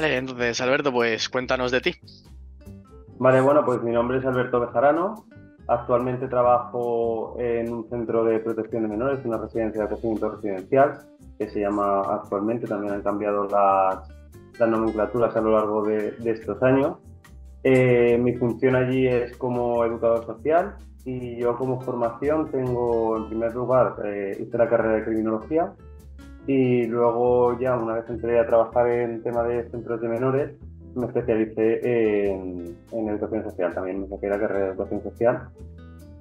Vale, entonces Alberto, pues cuéntanos de ti. Vale, bueno, pues mi nombre es Alberto Bejarano. Actualmente trabajo en un centro de protección de menores, una residencia de acogimiento residencial, que se llama actualmente, también han cambiado las nomenclaturas a lo largo de estos años. Mi función allí es como educador social y yo como formación tengo, en primer lugar, hice la carrera de Criminología y luego ya una vez entré a trabajar en tema de centros de menores, me especialicé en educación social, también me saqué la carrera de educación social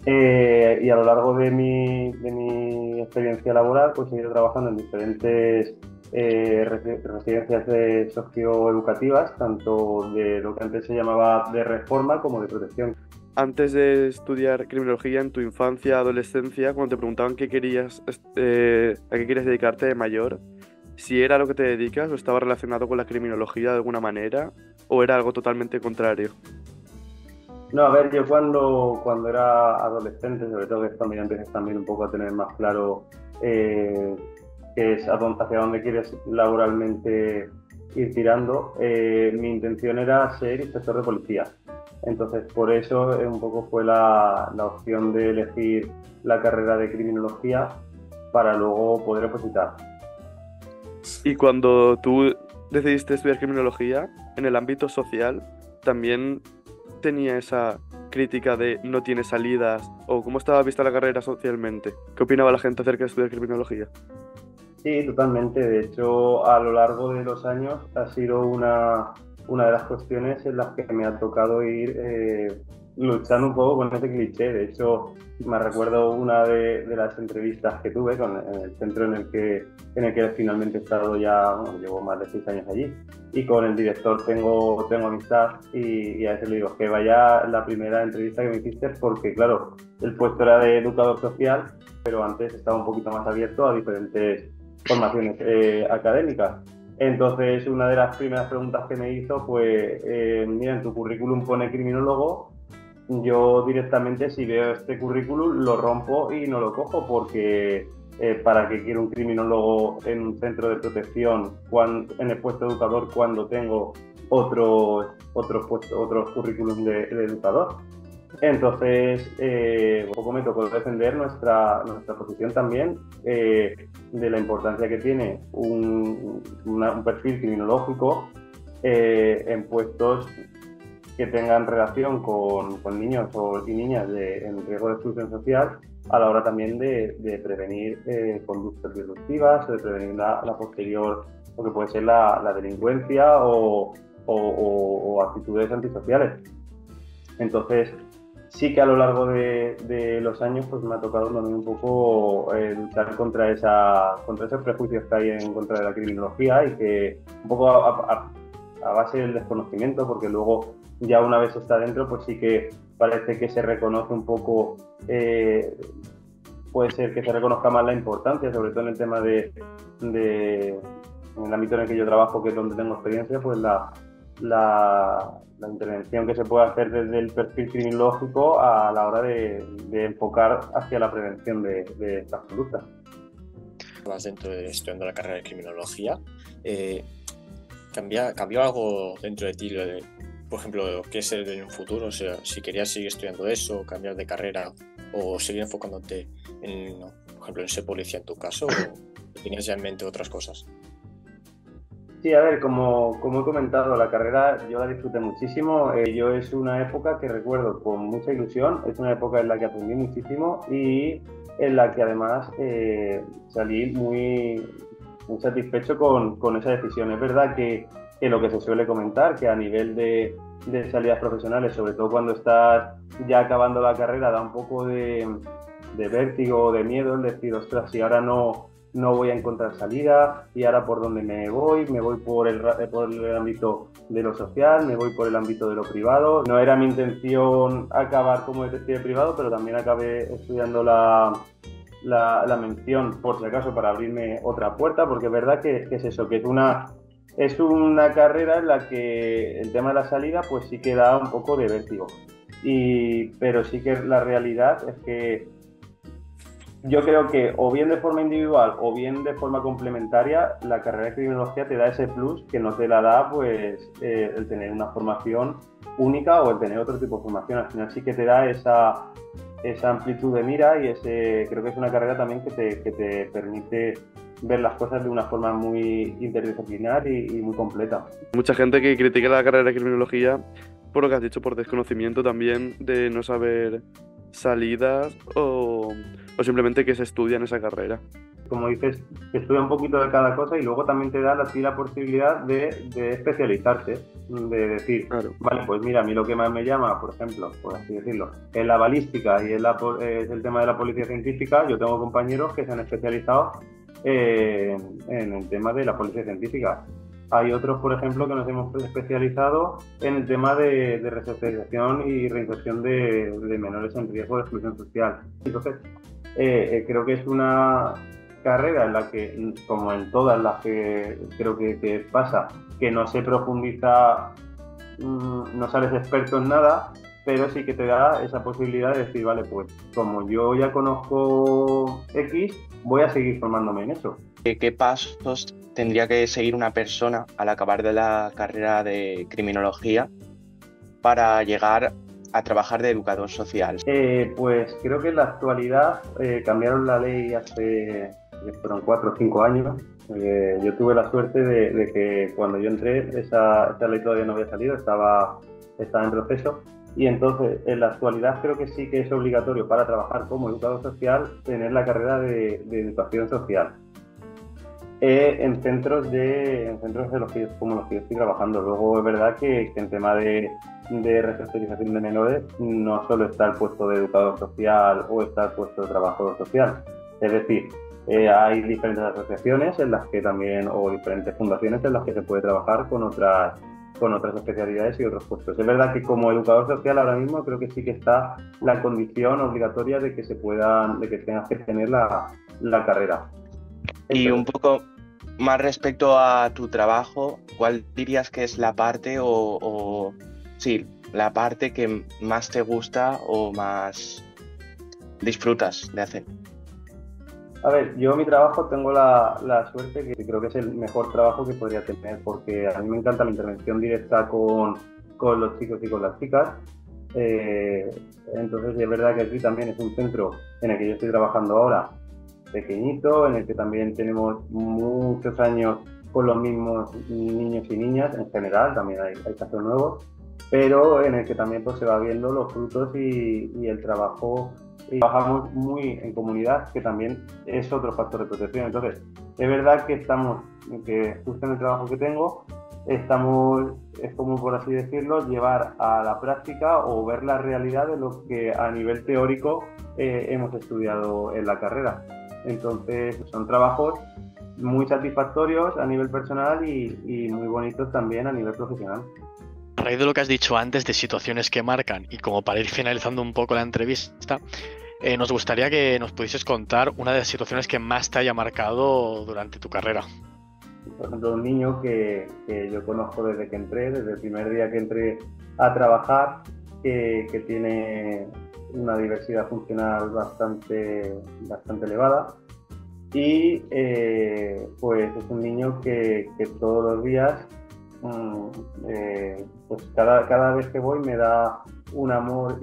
y a lo largo de mi experiencia laboral pues he ido trabajando en diferentes residencias socioeducativas, tanto de lo que antes se llamaba de reforma como de protección. Antes de estudiar criminología, en tu infancia, adolescencia, cuando te preguntaban qué querías, a qué querías dedicarte de mayor, si era lo que te dedicas o estaba relacionado con la criminología de alguna manera o era algo totalmente contrario. No, a ver, yo cuando era adolescente, sobre todo que también empecé también un poco a tener más claro qué es hacia dónde quieres laboralmente ir tirando, mi intención era ser inspector de policía. Entonces por eso un poco fue la opción de elegir la carrera de criminología para luego poder opositar. Y cuando tú decidiste estudiar criminología, en el ámbito social, ¿también tenía esa crítica de no tiene salidas? ¿O cómo estaba vista la carrera socialmente? ¿Qué opinaba la gente acerca de estudiar criminología? Sí, totalmente. De hecho, a lo largo de los años ha sido una de las cuestiones en las que me ha tocado ir luchando un poco con ese cliché. De hecho, me recuerdo una de las entrevistas que tuve en el centro en el que finalmente he estado ya, bueno, llevo más de 6 años allí, y con el director tengo amistad y a veces le digo que vaya la primera entrevista que me hiciste, porque claro, el puesto era de educador social, pero antes estaba un poquito más abierto a diferentes formaciones académicas. Entonces, una de las primeras preguntas que me hizo fue, mira, en tu currículum pone criminólogo. Yo directamente, si veo este currículum, lo rompo y no lo cojo, porque ¿para qué quiero un criminólogo en un centro de protección en el puesto de educador cuando tengo otros currículums de educador? Entonces, un poco me tocó defender nuestra posición también de la importancia que tiene un perfil criminológico en puestos que tengan relación con niños y niñas en riesgo de exclusión social, a la hora también de prevenir conductas disruptivas, de prevenir la posterior, lo que puede ser la delincuencia o actitudes antisociales. Entonces, sí que a lo largo de los años pues me ha tocado también un poco luchar contra esos prejuicios que hay en contra de la criminología y que un poco a base del desconocimiento, porque luego ya una vez está dentro, pues sí que parece que se reconoce un poco, puede ser que se reconozca más la importancia, sobre todo en el tema en el ámbito en el que yo trabajo, que es donde tengo experiencia, pues la intervención que se puede hacer desde el perfil criminológico a la hora de enfocar hacia la prevención de estas conductas. Más dentro de estudiando la carrera de criminología, ¿cambió algo dentro de ti lo de, por ejemplo, qué es en un futuro? O sea, si querías seguir estudiando eso, cambiar de carrera o seguir enfocándote en, por ejemplo, en ser policía en tu caso, o tenías ya en mente otras cosas. Sí, a ver, como he comentado, la carrera yo la disfruté muchísimo. Yo es una época que recuerdo con mucha ilusión, es una época en la que aprendí muchísimo y en la que además salí muy satisfecho con esa decisión. Es verdad que lo que se suele comentar, que a nivel de salidas profesionales, sobre todo cuando estás ya acabando la carrera, da un poco de vértigo o de miedo el decir, ostras, si ahora no voy a encontrar salida, y ahora por dónde me voy por el ámbito de lo social, me voy por el ámbito de lo privado. No era mi intención acabar como detective privado, pero también acabé estudiando la mención, por si acaso, para abrirme otra puerta, porque es verdad que es eso, que es una carrera en la que el tema de la salida pues sí que da un poco de vértigo, pero sí que la realidad es que yo creo que o bien de forma individual o bien de forma complementaria, la carrera de criminología te da ese plus que no te la da pues el tener una formación única o el tener otro tipo de formación. Al final sí que te da esa amplitud de mira y creo que es una carrera también que te permite ver las cosas de una forma muy interdisciplinar y muy completa. Mucha gente que critica la carrera de criminología, por lo que has dicho, por desconocimiento también, de no saber salidas o simplemente que se estudia en esa carrera. Como dices, estudia un poquito de cada cosa y luego también te da la posibilidad de especializarte, de decir, claro, vale, pues mira, a mí lo que más me llama, por ejemplo, por así decirlo, es la balística y es el tema de la policía científica. Yo tengo compañeros que se han especializado en el tema de la policía científica. Hay otros, por ejemplo, que nos hemos especializado en el tema de resocialización y reinserción de menores en riesgo de exclusión social. Entonces, creo que es una carrera en la que, como en todas las que creo que pasa, que no se profundiza, no sales experto en nada, pero sí que te da esa posibilidad de decir, vale, pues como yo ya conozco X, voy a seguir formándome en eso. ¿Qué pasos tendría que seguir una persona al acabar de la carrera de criminología para llegar a trabajar de educador social? Pues creo que en la actualidad cambiaron la ley hace 4 o 5 años. Yo tuve la suerte de que cuando yo entré esa ley todavía no había salido, estaba en proceso. Y entonces, en la actualidad creo que sí que es obligatorio para trabajar como educador social tener la carrera de educación social en centros de los que, como los que yo estoy trabajando. Luego es verdad que en tema de resocialización de menores no solo está el puesto de educador social o está el puesto de trabajador social. Es decir, hay diferentes asociaciones en las que también, o diferentes fundaciones en las que se puede trabajar con otras especialidades y otros puestos. Es verdad que como educador social ahora mismo creo que sí que está la condición obligatoria de que tengas que tener la carrera. Y un poco más respecto a tu trabajo, ¿cuál dirías que es la parte la parte que más te gusta o más disfrutas de hacer? A ver, yo mi trabajo tengo la suerte que creo que es el mejor trabajo que podría tener, porque a mí me encanta la intervención directa con los chicos y con las chicas. Entonces es verdad que aquí también es un centro en el que yo estoy trabajando ahora, pequeñito, en el que también tenemos muchos años con los mismos niños y niñas en general, también hay casos nuevos, pero en el que también pues, se va viendo los frutos y el trabajo. Y trabajamos muy en comunidad, que también es otro factor de protección. Entonces, es verdad que justo en el trabajo que tengo, es como, por así decirlo, llevar a la práctica o ver la realidad de lo que a nivel teórico hemos estudiado en la carrera. Entonces, son trabajos muy satisfactorios a nivel personal y muy bonitos también a nivel profesional. A raíz de lo que has dicho antes de situaciones que marcan y como para ir finalizando un poco la entrevista, nos gustaría que nos pudieses contar una de las situaciones que más te haya marcado durante tu carrera. Por ejemplo, un niño que yo conozco desde que entré, desde el primer día que entré a trabajar, que tiene una diversidad funcional bastante elevada. Y pues es un niño que todos los días, pues cada vez que voy me da un amor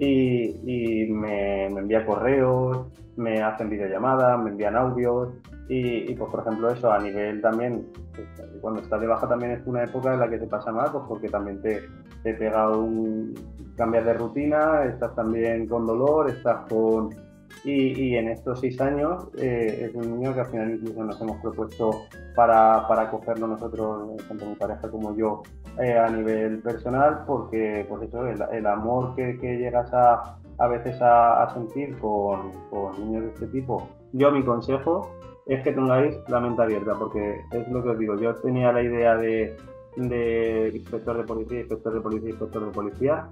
y me envía correos, me hacen videollamadas, me envían audios y pues por ejemplo eso a nivel también, pues, cuando estás de baja también es una época en la que te pasa mal, pues porque también te pega cambias de rutina, estás también con dolor, y en estos 6 años es un niño que al final incluso nos hemos propuesto para acogerlo nosotros, tanto mi pareja como yo, a nivel personal, porque pues eso, el amor que llegas a veces a sentir con niños de este tipo. Yo mi consejo es que tengáis la mente abierta, porque es lo que os digo, yo tenía la idea de inspector de policía,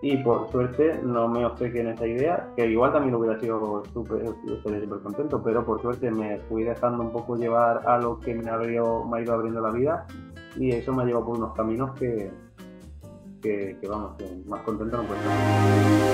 y por suerte no me obcequé en esa idea, que igual también hubiera sido súper contento, pero por suerte me fui dejando un poco llevar a lo que me ha ido abriendo la vida, y eso me ha llevado por unos caminos que vamos, que más contento no puedo estar.